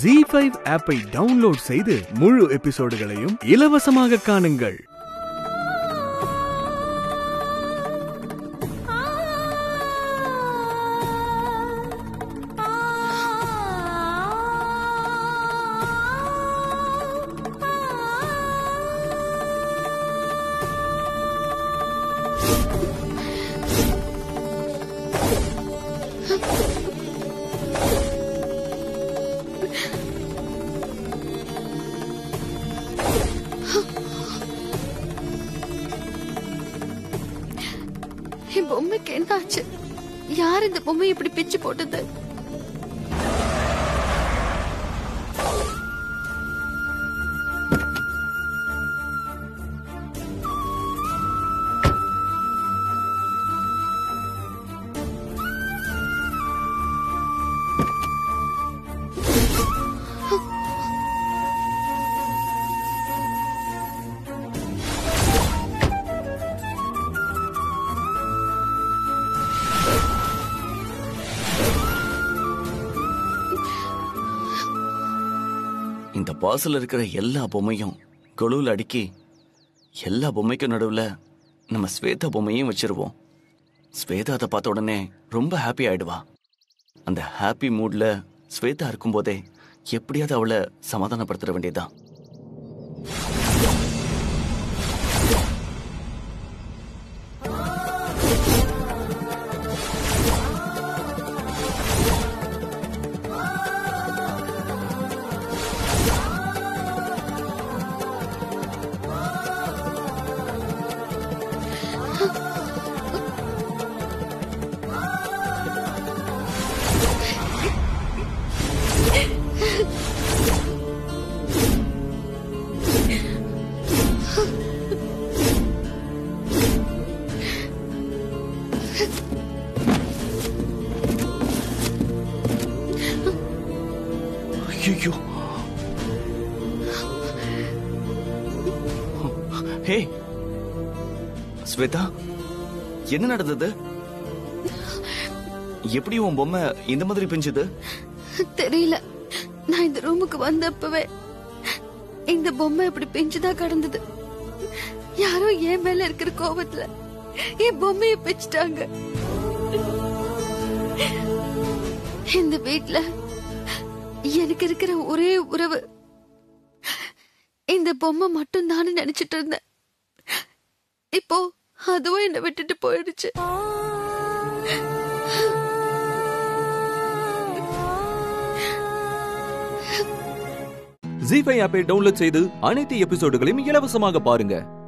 Z5 app-ஐ download செய்து முழு எபிசோடுகளையும் இலவசமாக காணுங்கள். Hey, bomb again, that's it. Yar in the bomb, you put pitch pot at that. In the parcel, there are yellow bombs. Golul adiki. Yellow bombs are not available. We have Swetha bombs. Swetha is very happy. In that happy mood, Swetha is coming. How do we சமாதான படுத்த வேண்டியதா? You. Hey, Swetha, என்ன நடந்தது? எப்படி உன் பொம்மை இந்த மாதிரி பிஞ்சது? தெரியல. நான் இந்த ரூமுக்கு வந்தப்பவே இந்த பொம்மை இப்படி பிஞ்சதா கடந்தது. யாரோ ஏன் மேல இருக்கிற கோபத்துல இந்த பொம்மையை பிச்சிட்டாங்க. இந்த வீட்ல எனக்கு இருக்கிற ஒரே உறவு இந்த பொம்மை மட்டும் நான் நினைச்சிட்டு இருந்தேன். இப்போ அதுவும் என்னை விட்டுட்டு போயிடுச்சு. Zee5 ஆப்பை டவுன்லோட் செய்து அனைத்து எபிசோடுகளையும் இலவசமாக பாருங்க.